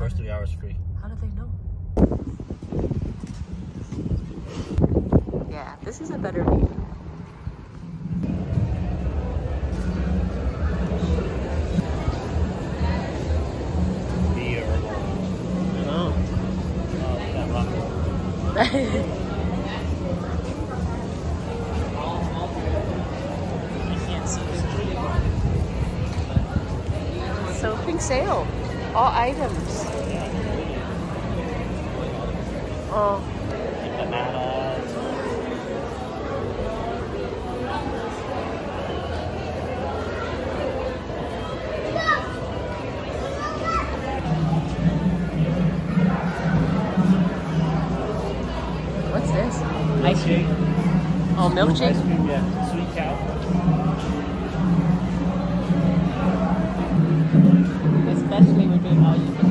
First 3 hours free. How did they know? Yeah, this is a better view. So big sale, all items. Oh. What's this? Ice cream. Oh, milkshake? Ice cream, yeah. Sweet cow. Especially with doing all you can eat.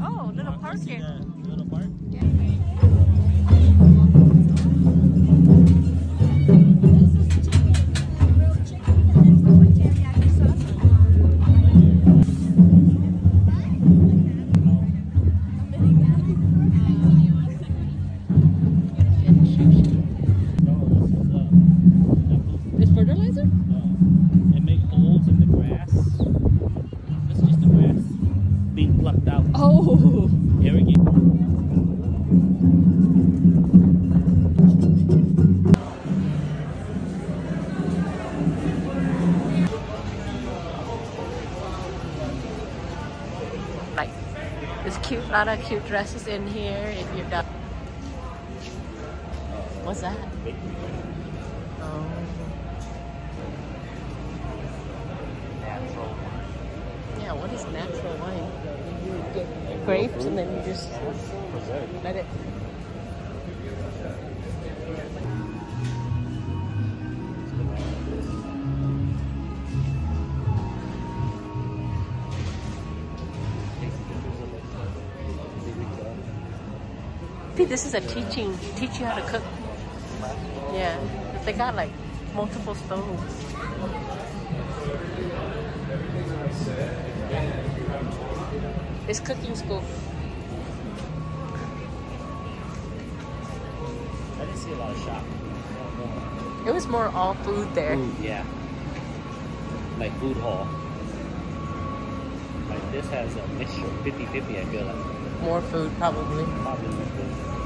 Oh, little park here. Little park? Yeah. Oh! Here we go. Like, there's cute, a lot of cute dresses in here if you're done. What's that? Oh. Natural wine. Yeah, what is natural wine? You get grapes and then you just let it. I think this is a teach you how to cook. Yeah, they got like multiple stoves. It's cooking school. I didn't see a lot of shop. It was more all food there. Food, yeah. Like food hall. Like this has a mixture, 50-50 I feel like. More food probably. Probably more food.